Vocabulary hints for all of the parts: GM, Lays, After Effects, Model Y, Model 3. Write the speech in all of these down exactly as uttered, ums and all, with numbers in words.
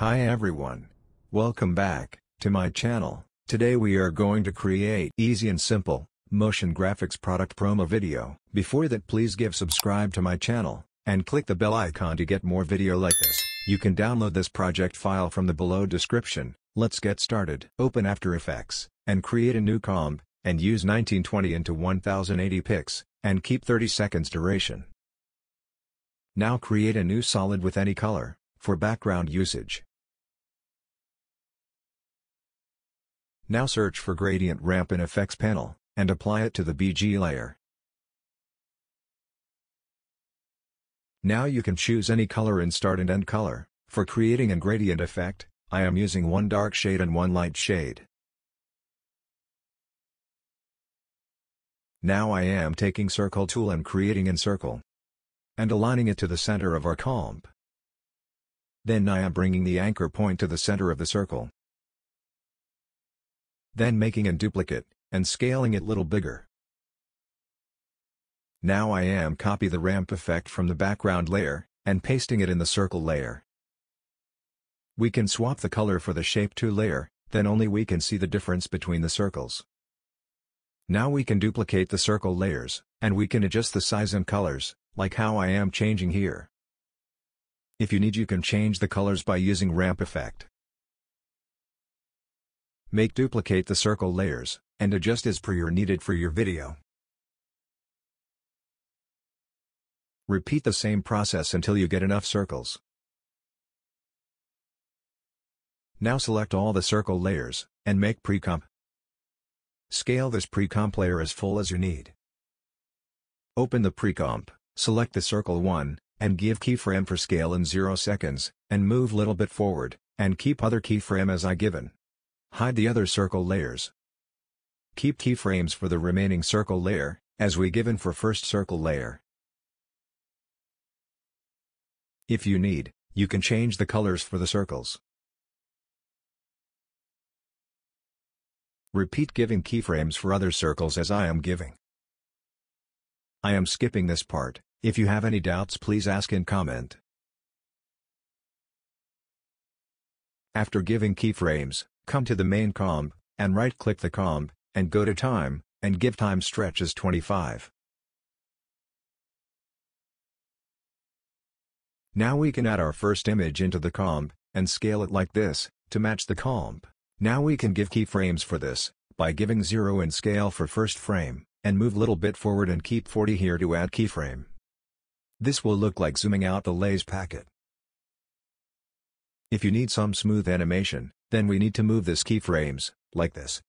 Hi everyone. Welcome back to my channel. Today we are going to create easy and simple motion graphics product promo video. Before that, please give subscribe to my channel and click the bell icon to get more video like this. You can download this project file from the below description. Let's get started. Open After Effects and create a new comp and use nineteen twenty into ten eighty pics and keep thirty seconds duration. Now create a new solid with any color for background usage. Now search for gradient ramp in effects panel, and apply it to the B G layer. Now you can choose any color in start and end color. For creating a gradient effect, I am using one dark shade and one light shade. Now I am taking circle tool and creating in circle, and aligning it to the center of our comp. Then I am bringing the anchor point to the center of the circle. Then making a duplicate, and scaling it little bigger. Now I am copy the ramp effect from the background layer, and pasting it in the circle layer. We can swap the color for the shape to layer, then only we can see the difference between the circles. Now we can duplicate the circle layers, and we can adjust the size and colors, like how I am changing here. If you need, you can change the colors by using ramp effect. Make duplicate the circle layers, and adjust as per your needed for your video. Repeat the same process until you get enough circles. Now select all the circle layers, and make pre-comp. Scale this pre-comp layer as full as you need. Open the pre-comp, select the circle one, and give keyframe for scale in zero seconds, and move little bit forward, and keep other keyframe as I given. Hide the other circle layers. Keep keyframes for the remaining circle layer, as we given for first circle layer. If you need, you can change the colors for the circles. Repeat giving keyframes for other circles as I am giving. I am skipping this part. If you have any doubts, please ask in comment. After giving keyframes, come to the main comp, and right-click the comp, and go to time, and give time stretch as twenty-five. Now we can add our first image into the comp, and scale it like this, to match the comp. Now we can give keyframes for this, by giving zero in scale for first frame, and move little bit forward and keep forty here to add keyframe. This will look like zooming out the Lays packet. If you need some smooth animation, then we need to move this keyframes, like this.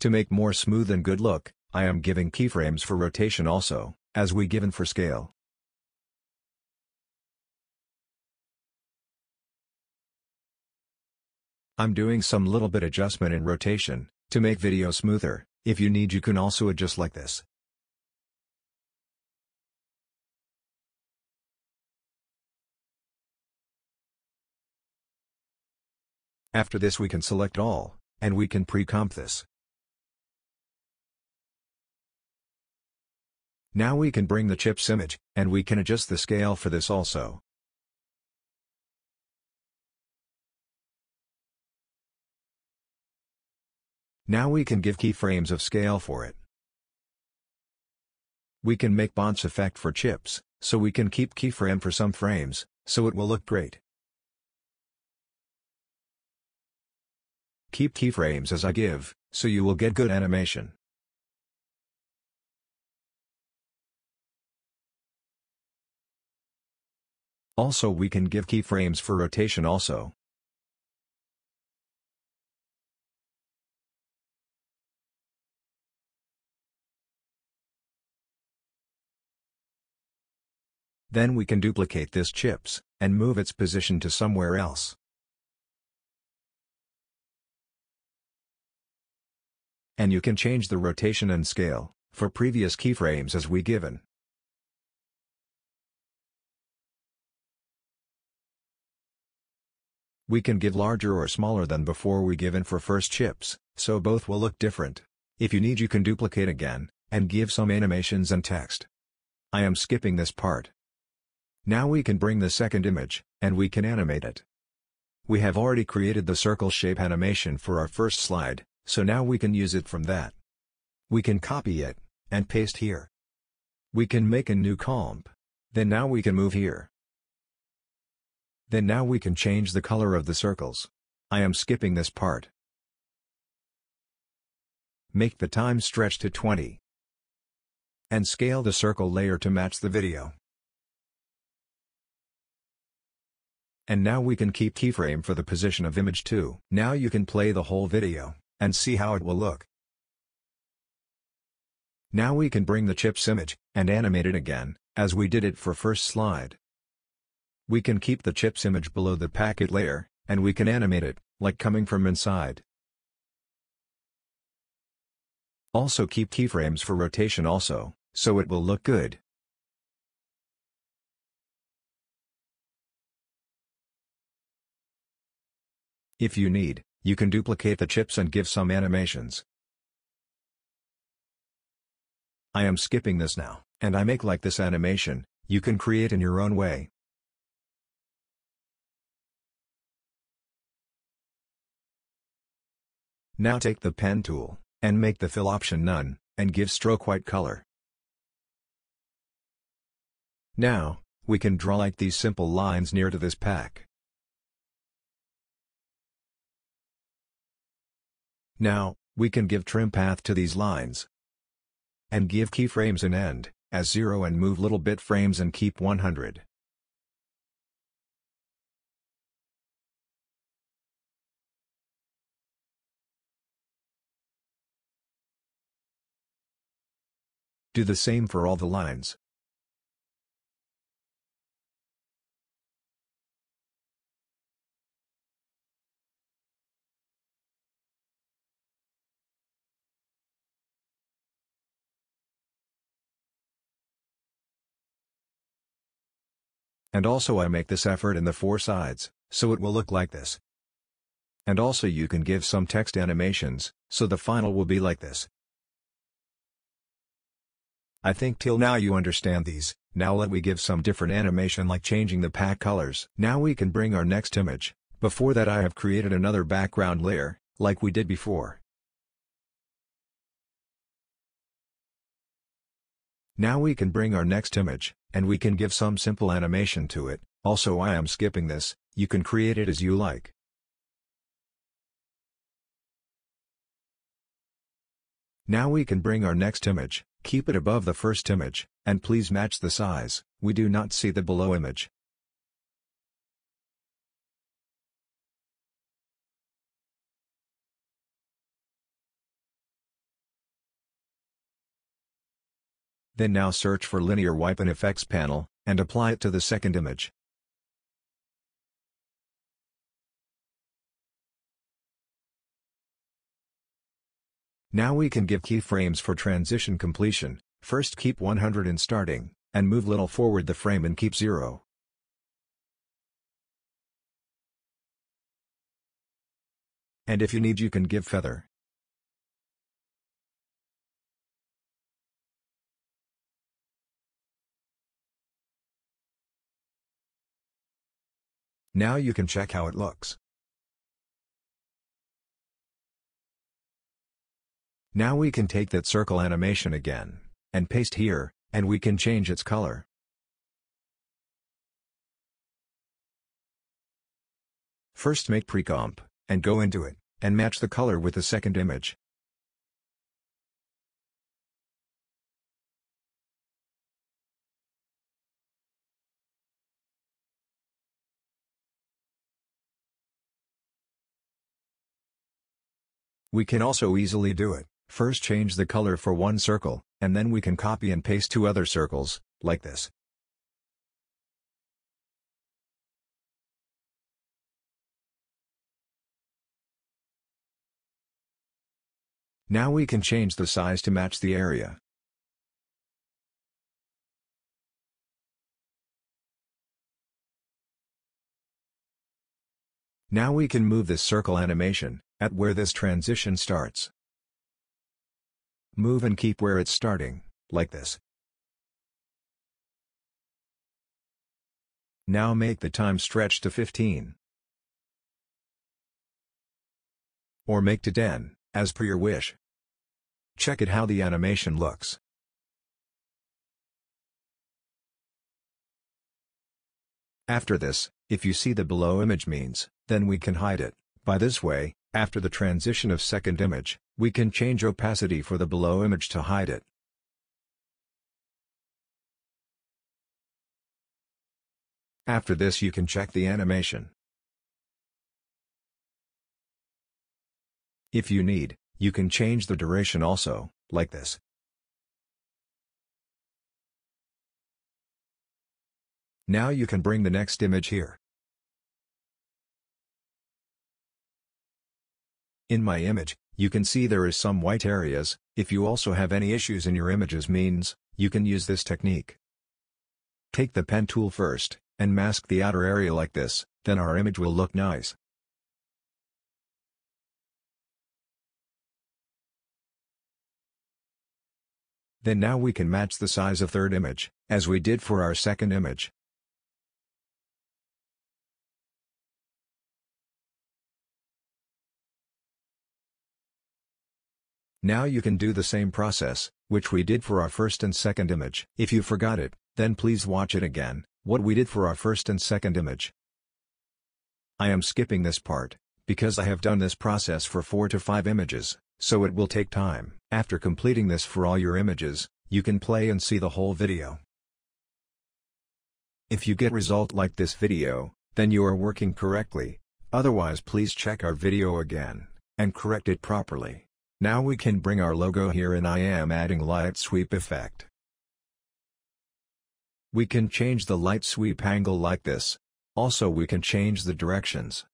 To make more smooth and good look, I am giving keyframes for rotation also, as we given for scale. I'm doing some little bit adjustment in rotation, to make video smoother. If you need, you can also adjust like this. After this we can select all, and we can pre-comp this. Now we can bring the chips image, and we can adjust the scale for this also. Now we can give keyframes of scale for it. We can make bounce effect for chips, so we can keep keyframe for some frames, so it will look great. Keep keyframes as I give, so you will get good animation. Also we can give keyframes for rotation also. Then we can duplicate this chips, and move its position to somewhere else. And you can change the rotation and scale, for previous keyframes as we given. We can give larger or smaller than before we given for first chips, so both will look different. If you need, you can duplicate again, and give some animations and text. I am skipping this part. Now we can bring the second image, and we can animate it. We have already created the circle shape animation for our first slide, so now we can use it from that. We can copy it, and paste here. We can make a new comp. Then now we can move here. Then now we can change the color of the circles. I am skipping this part. Make the time stretch to twenty. And scale the circle layer to match the video. And now we can keep keyframe for the position of image two. Now you can play the whole video, and see how it will look. Now we can bring the chips image, and animate it again, as we did it for first slide. We can keep the chips image below the packet layer, and we can animate it, like coming from inside. Also keep keyframes for rotation also, so it will look good. If you need, you can duplicate the chips and give some animations. I am skipping this now, and I make like this animation, you can create in your own way. Now take the pen tool, and make the fill option none, and give stroke white color. Now, we can draw like these simple lines near to this pack. Now, we can give trim path to these lines. And give keyframes an end, as zero and move little bit frames and keep one hundred. Do the same for all the lines. And also I make this effort in the four sides, so it will look like this. And also you can give some text animations, so the final will be like this. I think till now you understand these, now let we give some different animation like changing the pack colors. Now we can bring our next image, before that I have created another background layer, like we did before. Now we can bring our next image, and we can give some simple animation to it, also I am skipping this, you can create it as you like. Now we can bring our next image, keep it above the first image, and please match the size, we do not see the below image. Then now search for linear wipe in effects panel, and apply it to the second image. Now we can give keyframes for transition completion, first keep one hundred in starting, and move little forward the frame and keep zero. And if you need you can give feather. Now you can check how it looks. Now we can take that circle animation again, and paste here, and we can change its color. First make pre-comp, and go into it, and match the color with the second image. We can also easily do it, first change the color for one circle, and then we can copy and paste to other circles, like this. Now we can change the size to match the area. Now we can move this circle animation, at where this transition starts. Move and keep where it's starting, like this. Now make the time stretch to fifteen. Or make to ten, as per your wish. Check it how the animation looks. After this, if you see the below image means, then we can hide it. By this way, after the transition of second image, we can change opacity for the below image to hide it. After this you can check the animation. If you need, you can change the duration also, like this. Now you can bring the next image here. In my image, you can see there is some white areas. If you also have any issues in your images means, you can use this technique. Take the pen tool first, and mask the outer area like this, then our image will look nice. Then now we can match the size of third image, as we did for our second image. Now you can do the same process, which we did for our first and second image. If you forgot it, then please watch it again, what we did for our first and second image. I am skipping this part, because I have done this process for four to five images, so it will take time. After completing this for all your images, you can play and see the whole video. If you get result like this video, then you are working correctly, otherwise please check our video again, and correct it properly. Now we can bring our logo here and I am adding light sweep effect. We can change the light sweep angle like this. Also we can change the directions.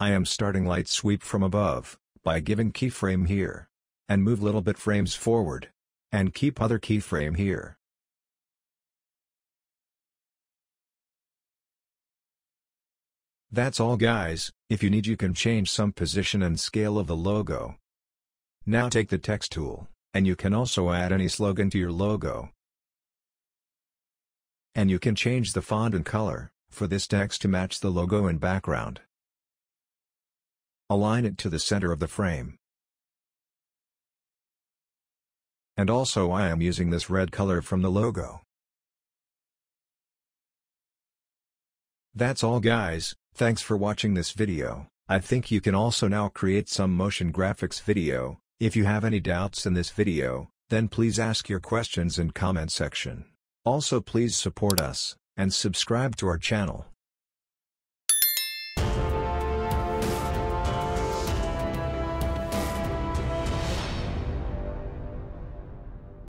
I am starting light sweep from above, by giving keyframe here. And move little bit frames forward. And keep other keyframe here. That's all guys, if you need you can change some position and scale of the logo. Now take the text tool, and you can also add any slogan to your logo. And you can change the font and color, for this text to match the logo and background. Align it to the center of the frame. And also I am using this red color from the logo. That's all guys. Thanks for watching this video. I think you can also now create some motion graphics video. If you have any doubts in this video, then please ask your questions in comment section. Also please support us, and subscribe to our channel.